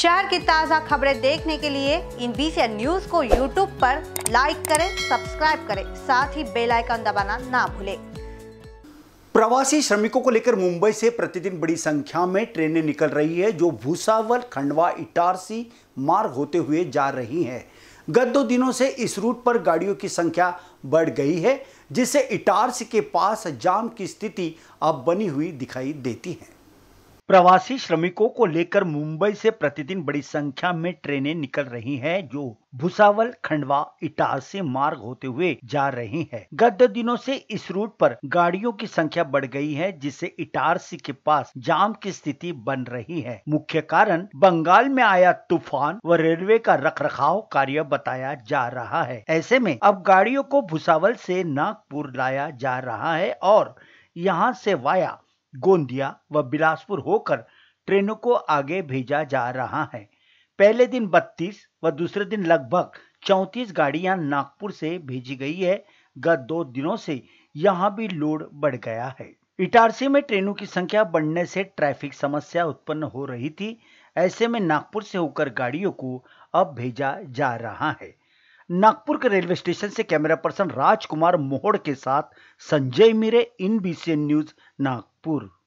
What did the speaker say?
शहर की ताज़ा खबरें देखने के लिए INBCN न्यूज को YouTube पर लाइक करें, सब्सक्राइब करें, साथ ही बेल आइकन दबाना ना भूलें। प्रवासी श्रमिकों को लेकर मुंबई से प्रतिदिन बड़ी संख्या में ट्रेनें निकल रही है जो भुसावल खंडवा इटारसी मार्ग होते हुए जा रही हैं। गत 2 दिनों से इस रूट पर गाड़ियों की संख्या बढ़ गई है, जिससे इटारसी के पास जाम की स्थिति अब बनी हुई दिखाई देती है। प्रवासी श्रमिकों को लेकर मुंबई से प्रतिदिन बड़ी संख्या में ट्रेनें निकल रही हैं जो भुसावल खंडवा इटारसी मार्ग होते हुए जा रही हैं। गत 2 दिनों से इस रूट पर गाड़ियों की संख्या बढ़ गई है, जिससे इटारसी के पास जाम की स्थिति बन रही है। मुख्य कारण बंगाल में आया तूफान व रेलवे का रखरखाव कार्य बताया जा रहा है। ऐसे में अब गाड़ियों को भुसावल से नागपुर लाया जा रहा है और यहाँ से वाया गोंदिया व बिलासपुर होकर ट्रेनों को आगे भेजा जा रहा है। पहले दिन 32 व दूसरे दिन लगभग 34 गाड़ियां नागपुर से भेजी गई है। गत 2 दिनों से यहां भी लोड बढ़ गया है। इटारसी में ट्रेनों की संख्या बढ़ने से ट्रैफिक समस्या उत्पन्न हो रही थी। ऐसे में नागपुर से होकर गाड़ियों को अब भेजा जा रहा है। नागपुर के रेलवे स्टेशन से कैमरा पर्सन राज कुमार मोहड़ के साथ संजय मिरे, INBCN न्यूज, नागपुर।